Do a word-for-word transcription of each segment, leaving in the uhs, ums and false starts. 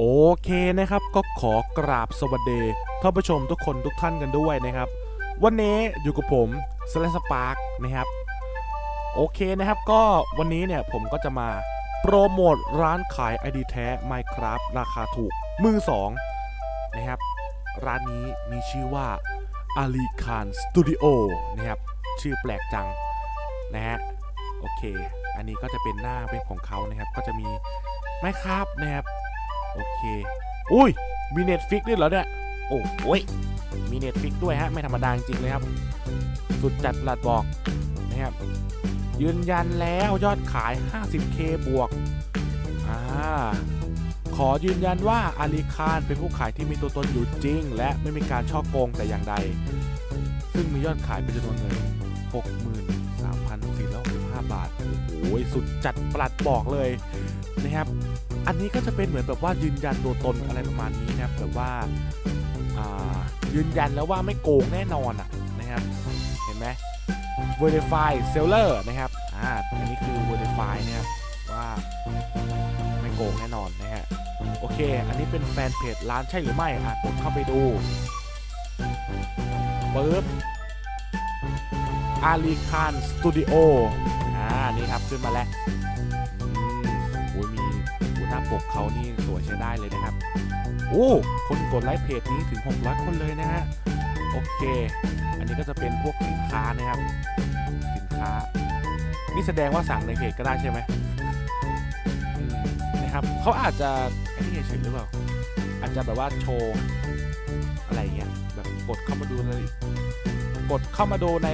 โอเคนะครับก็ขอกราบสวัสดีท่านผู้ชมทุกคนทุกท่านกันด้วยนะครับวันนี้อยู่กับผมสแลสปาร์กนะครับโอเคนะครับก็วันนี้เนี่ยผมก็จะมาโปรโมทร้านขาย ไอ ดี แท้ Minecraft ราคาถูกมือสองนะครับร้านนี้มีชื่อว่า Alikhan Studio นะครับชื่อแปลกจังนะฮะโอเคอันนี้ก็จะเป็นหน้าเว็บของเขานะครับก็จะมี Minecraft นะครับโอเคอุ้ยมี Netflix ด้วยเหรอเนี่ยโอ้โยมี Netflix ด้วยฮะไม่ธรรมดาจริงเลยครับสุดจัดประหลัดบอกนะครับยืนยันแล้วยอดขาย ห้าสิบเค บวกอ่าขอยืนยันว่าอาลีคานเป็นผู้ขายที่มีตัวตนอยู่จริงและไม่มีการช่อโกงแต่อย่างใดซึ่งมียอดขายเป็นจำนวนเงิน หกหมื่นสามพันสี่ร้อยหกสิบห้า บาทโอ้ยสุดจัดประหลัดบอกเลยนะครับอันนี้ก็จะเป็นเหมือนแบบว่ายืนยันตัวตนอะไรประมาณนี้นะครับแบบว่ายืนยันแล้วว่าไม่โกงแน่นอนอ่ะนะครับเห็นไหม verify seller นะครับอ่าตรงนี้คือ verify นะครับว่าไม่โกงแน่นอนนะฮะโอเคอันนี้เป็นแฟนเพจร้านใช่หรือไม่อ่ะกดเข้าไปดูปึ๊บ Alikhan Studio อ่านี่ครับขึ้นมาแล้วหน้าปกเขานี่สวยใช้ได้เลยนะครับโอ้คนกดไลค์เพจนี้ถึงหกร้อยคนเลยนะฮะโอเคอันนี้ก็จะเป็นพวกสินค้านะครับสินค้านี่แสดงว่าสั่งในเพจก็ได้ใช่ไหมนะครับเขาอาจจะไอ้นี่เฉยหรือเปล่าอาจจะแบบว่าโชว์อะไรเงี้ยแบบกดเข้ามาดูเลยกดเข้ามาดูใน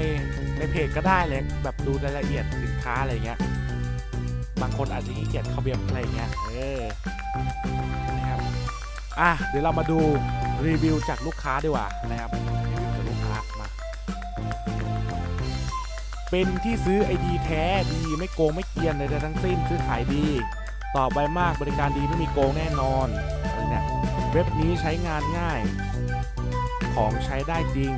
ในเพจก็ได้เลยแบบดูรายละเอียดสินค้าอะไรเงี้ยบางคนอาจจะขี้เกียจเข้าเว็บอะไรเงี้ยเออนะครับอ่ะเดี๋ยวเรามาดูรีวิวจากลูกค้าดีกว่านะครับรีวิวจากลูกค้ามาเป็นที่ซื้อไอดีแท้ดีไม่โกงไม่เกียนใดๆทั้งสิ้นซื้อขายดีตอบไวมากบริการดีไม่มีโกงแน่นอนอะไรเนี่ยเว็บนี้ใช้งานง่ายของใช้ได้จริง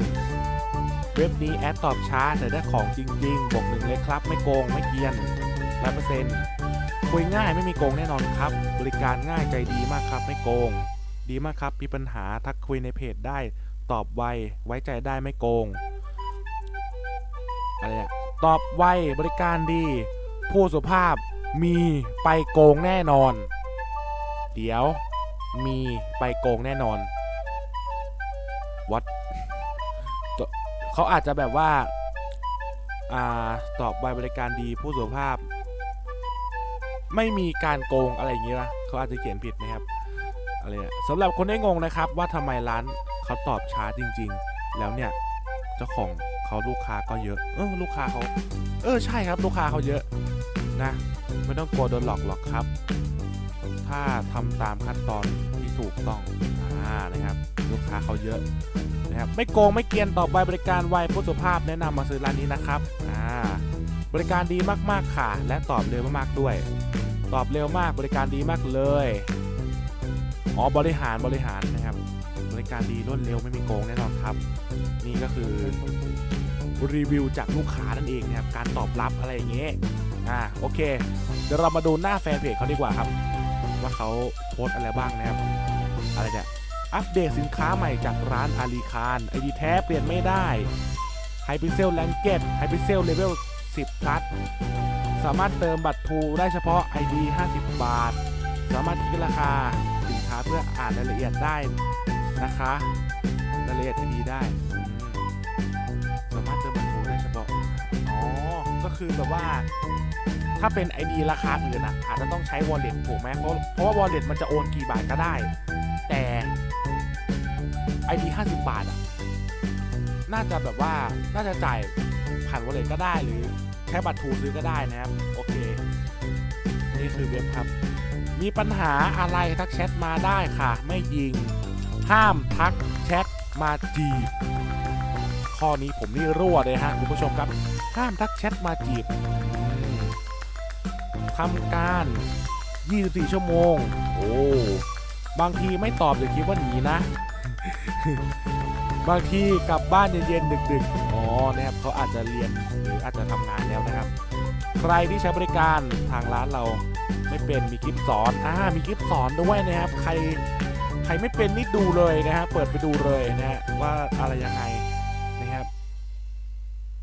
เว็บนี้แอดตอบช้าแต่ได้ของจริงๆบวกหนึ่งเลยครับไม่โกงไม่เกียนร้อยเปอร์เซ็นต์คุยง่ายไม่มีโกงแน่นอนครับบริการง่ายใจดีมากครับไม่โกงดีมากครับมีปัญหาทักคุยในเพจได้ตอบไวไว้ใจได้ไม่โกงอะไรเนี่ยตอบไวบริการดีผู้สุภาพมีไปโกงแน่นอนเดี๋ยวมีไปโกงแน่นอนวัดเขาอาจจะแบบว่าอ่าตอบไวบริการดีผู้สุภาพไม่มีการโกงอะไรอย่างเงี้ยนะเขาอาจจะเขียนผิดนะครับอะไรเนี่ยสำหรับคนได้งงนะครับว่าทำไมร้านเขาตอบช้าจริงๆแล้วเนี่ยเจ้าของเขาลูกค้าก็เยอะเออลูกค้าเขาเออใช่ครับลูกค้าเขาเยอะนะไม่ต้องกลัวโดนหลอกหรอกครับถ้าทำตามขั้นตอนที่ถูกต้องอ่านะครับลูกค้าเขาเยอะนะครับไม่โกงไม่เกียนตอบไวบริการไวผู้สุภาพแนะนำมาซื้อร้านนี้นะครับอ่าบริการดีมากๆค่ะและตอบเร็วมากๆด้วยตอบเร็วมากบริการดีมากเลยอ๋อบริหารบริหารนะครับบริการดีรวดเร็วไม่มีโกงแน่นอนครับนี่ก็คือรีวิวจากลูกค้านั่นเองนะครับการตอบรับอะไรอย่างเงี้ยอ่าโอเคเดี๋ยวเรามาดูหน้าแฟนเพจเขาดีกว่าครับว่าเขาโพสอะไรบ้างนะครับอะไรเนี่ยอัปเดตสินค้าใหม่จากร้านอาลีคานไอดีแท้เปลี่ยนไม่ได้ไฮพิเซลแลนเกตไฮพิเซลเลเวลสิบ พลัสสามารถเติมบัตรทูได้เฉพาะ ไอ ดี ห้าสิบบาทสามารถคิดราคาสินค้าเพื่ออ่านรายละเอียดได้นะคะรายละเอียดดีได้สามารถเติมบัตรทูได้เฉพาะอ๋อก็คือแบบว่าถ้าเป็น ไอ ดี ราคาอื่นอ่ะอาจจะต้องใช้ wallet ถูกไหมเพราะเพราะว่า wallet มันจะโอนกี่บาทก็ได้แต่ ไอ ดี ห้าสิบบาทอ่ะน่าจะแบบว่าน่าจะจ่ายผ่านวอลเล็ตก็ได้หรือแค่บัตรทูซื้อก็ได้นะครับโอเคนี่คือเว็บครับมีปัญหาอะไรทักแชทมาได้ค่ะไม่ยิงห้ามทักแชทมาจีบข้อนี้ผมนี่รั่วเลยฮะคุณผู้ชมครับห้ามทักแชทมาจีบทำการยี่สิบสี่ชั่วโมงโอ้บางทีไม่ตอบอย่าคิดว่าหนีนะ บางทีกลับบ้านเย็นๆดึกๆอ๋อนะครับเขาอาจจะเรียนหรืออาจจะทำงานแล้วนะครับใครที่ใช้บริการทางร้านเราไม่ ไม่เป็นมีคลิปสอนอ่ามีคลิปสอนด้วยนะครับใครใครไม่เป็นนี่ดูเลยนะฮะเปิดไปดูเลยนะฮะว่าอะไรยังไงนะครับ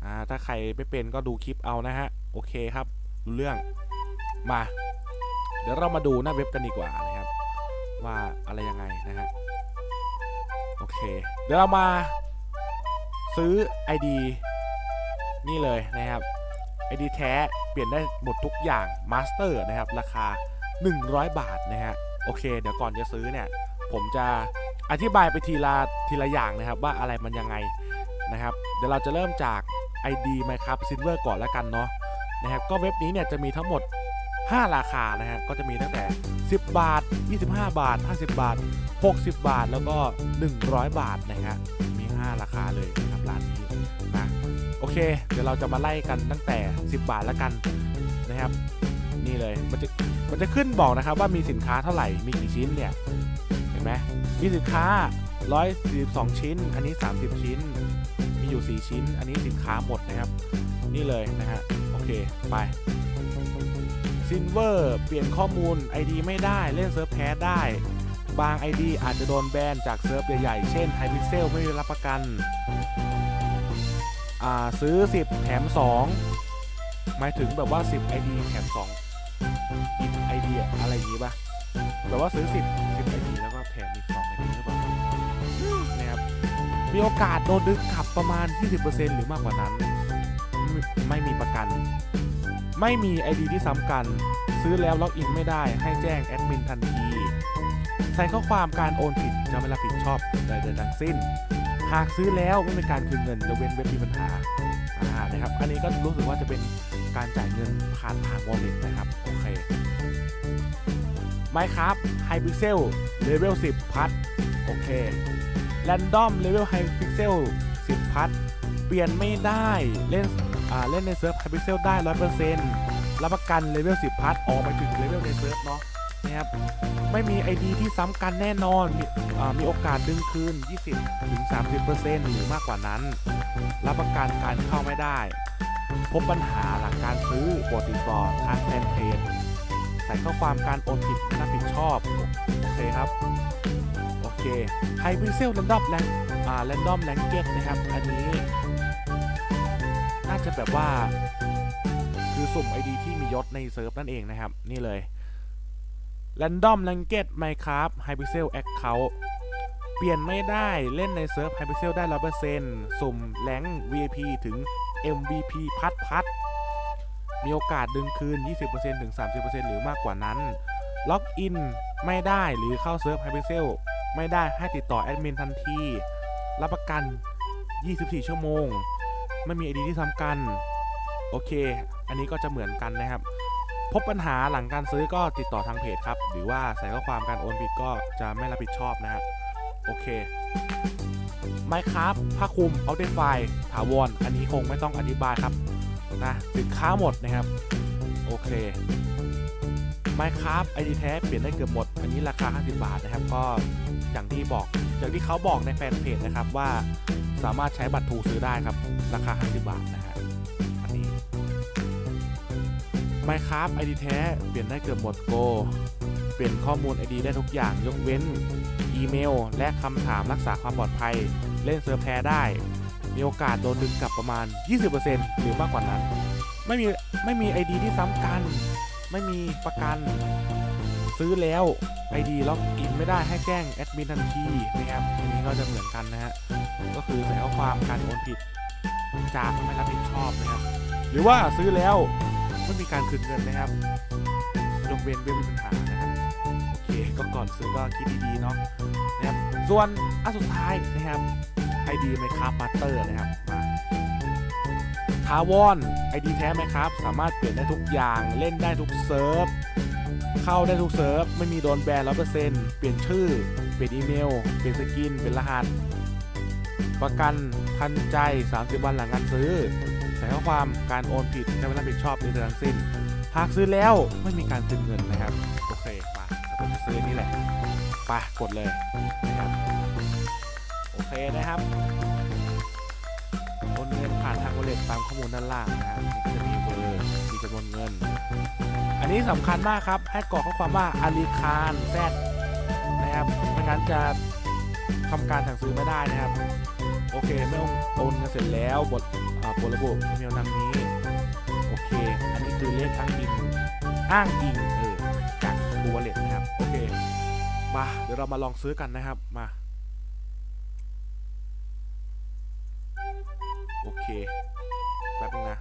อ่าถ้าใครไม่เป็นก็ดูคลิปเอานะฮะโอเคครับรู้เรื่องมาเดี๋ยวเรามาดูหน้าเว็บกันดีกว่านะครับว่าอะไรยังไงนะฮะโอเคเดี๋ยวเรามาซื้อ ไอ ดี นี่เลยนะครับ ไอ ดี แท้เปลี่ยนได้หมดทุกอย่างมาสเตอร์นะครับราคาหนึ่งร้อยบาทนะฮะโอเคเดี๋ยวก่อนจะซื้อเนี่ยผมจะอธิบายไปทีละทีละอย่างนะครับว่าอะไรมันยังไงนะครับเดี๋ยวเราจะเริ่มจาก ไอ ดี Minecraft Silver ก่อนแล้วกันเนาะนะครับก็เว็บนี้เนี่ยจะมีทั้งหมดห้าราคานะฮะก็จะมีตั้งแต่สิบบาทยี่สิบห้าบาทห้าสิบบาทหกสิบบาทแล้วก็หนึ่งร้อยบาทนะฮะมีห้าราคาเลยนะครับร้านนี้นะโอเคเดี๋ยวเราจะมาไล่กันตั้งแต่สิบบาทแล้วกันนะครับนี่เลยมันจะมันจะขึ้นบอกนะครับว่ามีสินค้าเท่าไหร่มีกี่ชิ้นเนี่ยเห็นไหมมีสินค้าหนึ่งร้อยสี่สิบสองชิ้นอันนี้สามสิบชิ้นมีอยู่สี่ชิ้นอันนี้สินค้าหมดนะครับนี่เลยนะฮะโอเคไปซิลเวอร์เปลี่ยนข้อมูล ไอ ดี ไม่ได้เล่นเซิร์ฟแพ้ได้บาง ไอ ดี อาจจะโดนแบนจากเซิร์ฟใหญ่ๆเช่นไฮพิกเซลไม่รับประกันอ่าซื้อสิบแถมสองหมายถึงแบบว่าสิบ ไอ ดี แถมสองอีก ไอ ดี อะไรอย่างงี้ป่ะแบบว่าซื้อสิบ สิบ ไอ ดี แล้วก็แถมอีกสอง ไอ ดี หรือเปล่านะครับมีโอกาสโดนดึงขับประมาณ ยี่สิบเปอร์เซ็นต์ หรือมากกว่านั้นไม่มีประกันไม่มี ไอ ดี ที่ซ้ำกันซื้อแล้วล็อกอินไม่ได้ให้แจ้งแอดมินทันทีใส่ข้อความการโอนผิดจะไม่รับผิดชอบใดๆทั้งสิ้นหากซื้อแล้วไม่เป็นการคืนเงินจะเว้นเว็บมีปัญหาอ่านะครับอันนี้ก็รู้สึกว่าจะเป็นการจ่ายเงินผ่านทาง Wallet นะครับโอเค Minecraft Hypixel Level สิบ พัทโอเค Random Level Hypixel สิบ พัทเปลี่ยนไม่ได้เล่นเล่นในเซิร์ฟไฮพิกเซลได้ หนึ่งร้อยเปอร์เซ็นต์ รับประกันเลเวลสิบพัทออกไปถึงเลเวลในเซิร์ฟเนาะนะครับไม่มี ไอ ดี ที่ซ้ำกันแน่นอน ม, มีโอกาสดึงคืน ยี่สิบถึงสามสิบเปอร์เซ็นต์ หรือมากกว่านั้นรับประกันการเข้าไม่ได้พบปัญหาหลังการซื้อบทติดต่อทางแฟนเพจใส่ข้อความการโอนผิดรับผิดชอบโอเคครับโอเคไฮพิกเซลแรนดอมแรงเก็ตนะครับอันนี้น่าจะแบบว่าคือสุ่ม ไอ ดี ที่มียศในเซิร์ฟนั่นเองนะครับนี่เลย Random Ranked Minecraft Hypixel Account เปลี่ยนไม่ได้เล่นในเซิร์ฟ Hypixel ได้ หนึ่งร้อยเปอร์เซ็นต์ สุ่มแรงค์ วี ไอ พี ถึง เอ็ม วี พี พัดพัดมีโอกาสดึงคืน ยี่สิบเปอร์เซ็นต์ถึงสามสิบเปอร์เซ็นต์ หรือมากกว่านั้นล็อกอินไม่ได้หรือเข้าเซิร์ฟ Hypixel ไม่ได้ให้ติดต่อแอดมินทันทีรับประกันยี่สิบสี่ชั่วโมงไม่มี ไอ ดี ที่ซ้ำกันโอเคอันนี้ก็จะเหมือนกันนะครับพบปัญหาหลังการซื้อก็ติดต่อทางเพจครับหรือว่าใส่ข้อความการโอนผิดก็จะไม่รับผิดชอบนะครับโอเค Minecraft ผ้าคลุม Outlify ถาวรอันนี้คงไม่ต้องอธิบายครับนะสินค้าหมดนะครับโอเค Minecraft ไอ ดี แท้เปลี่ยนได้เกือบหมดอันนี้ราคาห้าสิบบาทนะครับก็อย่างที่บอกอย่างที่เขาบอกในแฟนเพจนะครับว่าสามารถใช้บัตรทูซื้อได้ครับราคาห้าสิบบาทนะฮะอันนี้ Minecraft ไอ ดี แท้เปลี่ยนได้เกือบหมดโกเปลี่ยนข้อมูล ไอ ดี ได้ทุกอย่างยกเว้นอีเมลและคำถามรักษาความปลอดภัยเล่นเซิร์ฟแพ้ได้มีโอกาสโดนดึงกลับประมาณ ยี่สิบเปอร์เซ็นต์ หรือมากกว่านั้นไม่มีไม่มี ไอ ดี ที่ซ้ำกันไม่มีประกันซื้อแล้ว ไอ ดี ล็อกอินไม่ได้ให้แจ้งแอดมินทันทีนะครับอันนี้ก็จะเหมือนกันนะฮะก็คือใส่ข้อความการโอนผิดจากไม่รับผิดชอบนะครับหรือว่าซื้อแล้วไม่มีการคืนเงินนะครับยกเว้นเว็บมีปัญหานะครับโอเคก็ก่อนซื้อก็คิดดีๆเนาะนะครับส่วนอันสุดท้ายนะครับ ไอ ดี Minecraft Master นะครับมาถาวร ไอ ดี แท้ไหมครับสามารถเปลี่ยนได้ทุกอย่างเล่นได้ทุกเซิร์ฟเข้าได้ทุกเซิร์ฟไม่มีโดนแบน หนึ่งร้อยเปอร์เซ็นต์ เปลี่ยนชื่อเปลี่ยนอีเมลเปลี่ยนสกินเปลี่ยนรหัสประกันทันใจสามสิบวันหลังการซื้อใส่ข้อความการโอนผิดจะไม่รับผิดชอบในเดือนสิ้นหากซื้อแล้วไม่มีการคืนเงินนะครับโอเคมาเราจะซื้อนี่แหละไปกดเลยนะครับโอเคนะครับโอนเงินผ่านทางวอลเล็ตตามข้อมูลด้านล่างนะครับจะมีเบอร์มีจำนวนเงิน อันนี้สำคัญมากครับให้กรอกข้อความว่า Alikhan แซด นะครับไม่งั้นจะทำการสั่งซื้อไม่ได้นะครับโอเคเมื่อโอนกันเสร็จแล้วบทบทระบบอีเมลนำนี้โอเคอันนี้คือเลขอ้างอิงอ้างอิงเออจากตัววอลเล็ตนะครับโอเคมาเดี๋ยวเรามาลองซื้อกันนะครับมาโอเคแป๊บนึงนะ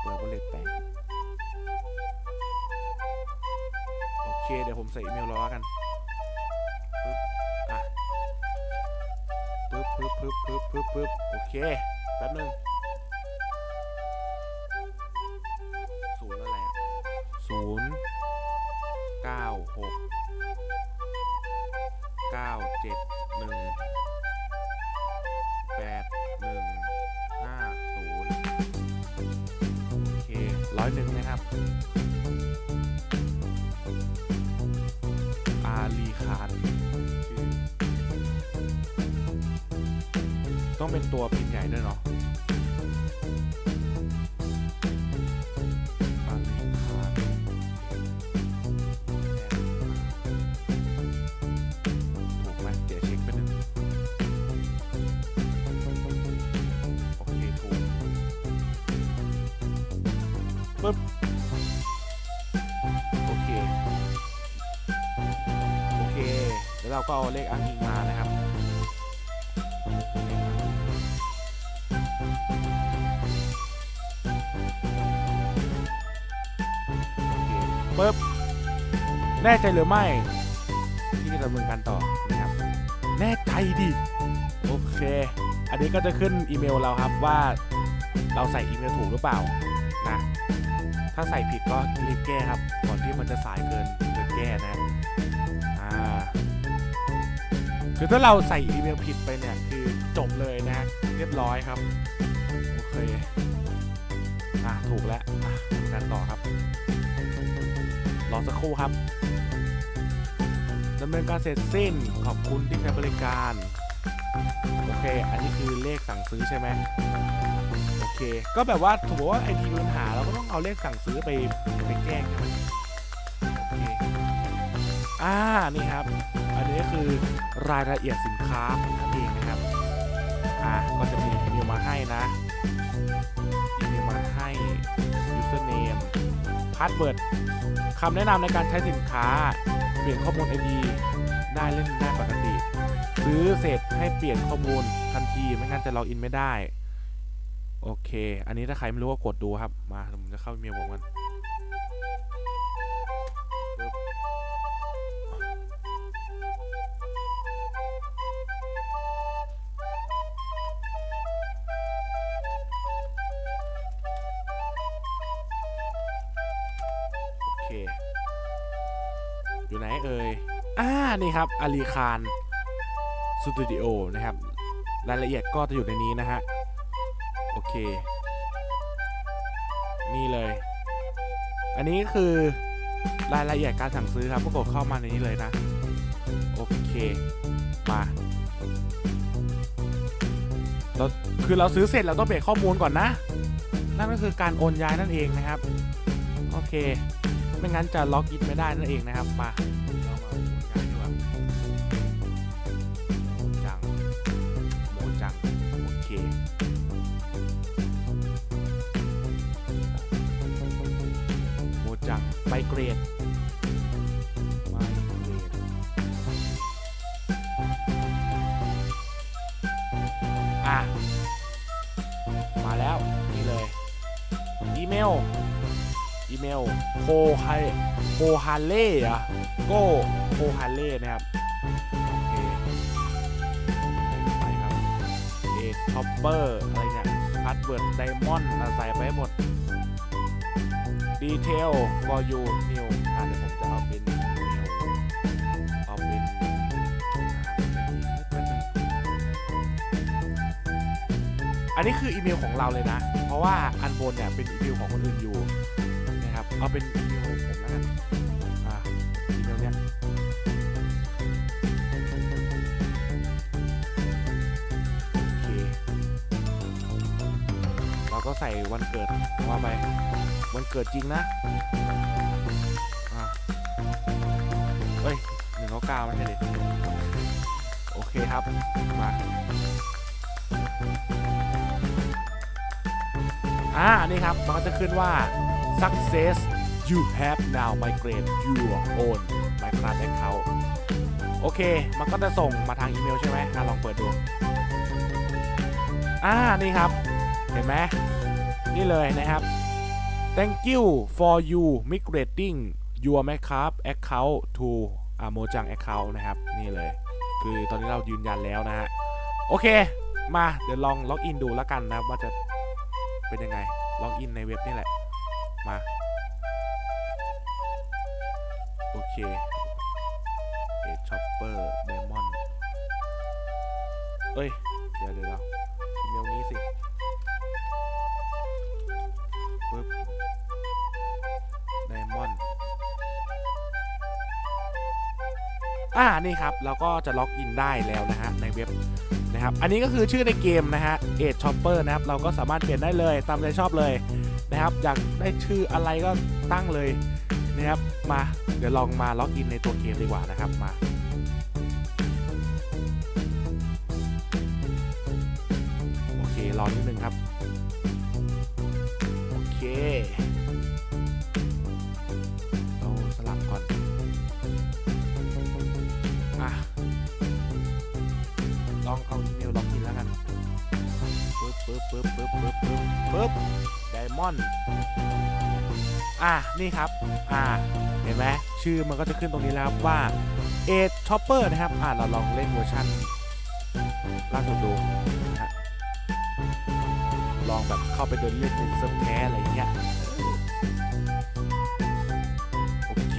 เปิดวอลเล็ตไปโอเคเดี๋ยวผมใส่อีเมลรอกันปึ๊บปึ๊บปึ๊บปึ๊บปึ๊บปึ๊บโอเคแป๊บนึงศูนย์อะไรอ่ะศูนย์เก้าหกเก้าเจ็ดหนึ่งแปดหนึ่งห้าศูนย์โอเคร้อยหนึ่งนะครับอาลีคานต้องเป็นตัวพิมพ์ใหญ่ด้วยเนาะอาลีคานถูกไหมเดี๋ยวเช็คไปหนึ่งโอเคถูกปึ๊บโอเคโอเคเดี๋ยวเราก็เอาเลขอันนี้มานะครับปึ๊บแน่ใจหรือไม่ที่จะดำเนินการต่อนะครับแน่ใจดิโอเคอันนี้ก็จะขึ้นอีเมลเราครับว่าเราใส่อีเมลถูกหรือเปล่านะถ้าใส่ผิดก็รีบแก้ครับก่อนที่มันจะสายเกินเกินแก้นะอ่าคือถ้าเราใส่อีเมลผิดไปเนี่ยคือจบเลยนะเรียบร้อยครับโอเคอ่ะถูกแล้วการต่อครับรอสักครู่ครับดำเนินการเสร็จสิ้นขอบคุณที่ใช้บริการโอเคอันนี้คือเลขสั่งซื้อใช่ไหมโอเคก็แบบว่าถือว่าไอดีมีปัญหาเราก็ต้องเอาเลขสั่งซื้อไปไปแก้ครับโอเคอ่านี่ครับอันนี้คือรายละเอียดสินค้านั่นเองนะครับอ่าก็จะมีอีเมลมาให้นะอีเมลมาให้ username passwordคำแนะนำในการใช้สินค้าเปลี่ยนข้อมูล ไอ ดี ได้เล่นได้ปกติซื้อเสร็จให้เปลี่ยนข้อมูลทันทีไม่งั้นจะล็อกอินไม่ได้โอเคอันนี้ถ้าใครไม่รู้ก็กดดูครับมาผมจะเข้าเมลบอกมันอยู่ไหนเอ่ยอ่านี่ครับอาลีคานสตูดิโอนะครับรายละเอียดก็จะอยู่ในนี้นะฮะโอเคนี่เลยอันนี้คือรายละเอียดการสั่งซื้อครับก็กดเข้ามาในนี้เลยนะโอเคมาเราคือเราซื้อเสร็จเราต้องเปลี่ยนข้อมูลก่อนนะนั่นก็คือการโอนย้ายนั่นเองนะครับโอเคไม่งั้นจะล็อกอินไม่ได้นั่นเองนะครับมาเรามาโมจังดีกว่าโมจังโมจังโอเคโมจังไมเกรดไมเกรดอ่ะมาแล้วนี่เลยอีเมลอีเมลโคไฮโคฮาเล่อะโกโคฮาเล่นะครับโอเคไปครับเอท็อปเปอร์อะไรเนี่ยพาสเวิร์ดไดมอนด์ใส่ไปหมดดีเทล for you new อ่ะเดี๋ยวผมจะเอาเป็นเอาเป็นอันนี้คืออีเมลของเราเลยนะเพราะว่าอันบนเนี่ยเป็นอีเมลของคนอื่นอยู่เอาเป็นอีเมลของผมแล้วกันอ่าอีเมลเนี้ยโอเคเรา ก็ใส่วันเกิดว่าไปวันเกิดจริงนะอ่ะเฮ้ยหนึ่งเก้าเก้าไม่ใช่เลยโอเคครับมาอ่านี่ครับมันก็จะขึ้นว่า success you have now migrate your own Minecraft account โอเคมันก็จะส่งมาทางอีเมลใช่ไหมอ่ะลองเปิดดูอ่านี่ครับเห็นไหมนี่เลยนะครับ thank you for you migrating your Minecraft account to Mojang account นะครับนี่เลยคือตอนนี้เรายืนยันแล้วนะฮะโอเคมาเดี๋ยวลองล็อกอินดูแล้วกันนะว่าจะเป็นยังไงล็อกอินในเว็บนี่แหละมาโอเคเอชช็อปเปอร์เดมอนเอ้ยเดี๋ยวเดี๋ยวอีเมลนี้สิปึ๊บเดมอนอ่านี่ครับเราก็จะล็อกอินได้แล้วนะฮะในเว็บนะครับอันนี้ก็คือชื่อในเกมนะฮะเอชช็อปเปอร์นะครับเราก็สามารถเปลี่ยนได้เลยตามใจชอบเลยนะครับอยากได้ชื่ออะไรก็ตั้งเลยนะครับมาเดี๋ยวลองมาล็อกอินในตัวเกมดีกว่านะครับมาโอเครอนิดนึงครับโอเคเราสลับก่อนอ่ะลองเอาอีเมลล็อกอินแล้วกันปึ๊บปึ๊บปึ๊บปึ๊บปึ๊บปึ๊บปึ๊บไดมอนด์อ่ะนี่ครับอ่าเห็นไหมชื่อมันก็จะขึ้นตรงนี้แล้วว่าเอชช็อปเปอร์นะครับอ่าเราลองเล่นเวอร์ชันล่าสุดดูนะฮะลองแบบเข้าไปเดินเล่นในเซิร์ฟแท้อะไรอย่างเงี้ยโอเค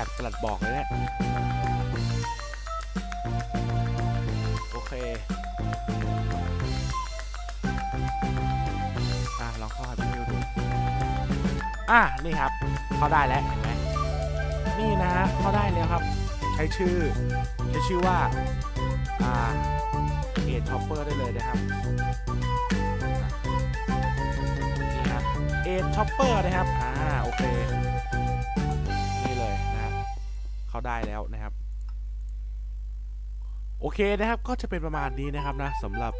จัดกระดบอกเลยเนี่ยโอเคอ่ะลองเข้าไปดูดูอ่ะนี่ครับเข้าได้แล้วเห็นไหมนี่นะฮะเข้าได้แล้วครับใช้ชื่อใช้ชื่อว่าอ่าเอชช็อปเปอร์ได้เลยนะครับนี่ครับเอชช็อปเปอร์นะครับอ่าโอเคได้แล้วนะครับโอเคนะครับก็จะเป็นประมาณนี้นะครับนะสำหรับ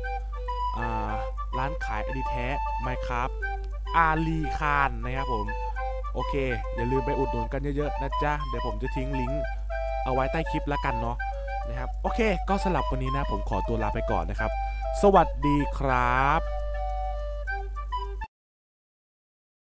ร้านขายอดีแท้ Minecraft อาลีคานนะครับผมโอเคอย่าลืมไปอุดหนุนกันเยอะๆนะจ๊ะเดี๋ยวผมจะทิ้งลิงก์เอาไว้ใต้คลิปแล้วกันเนาะนะครับโอเคก็สำหรับวันนี้นะผมขอตัวลาไปก่อนนะครับสวัสดีครับ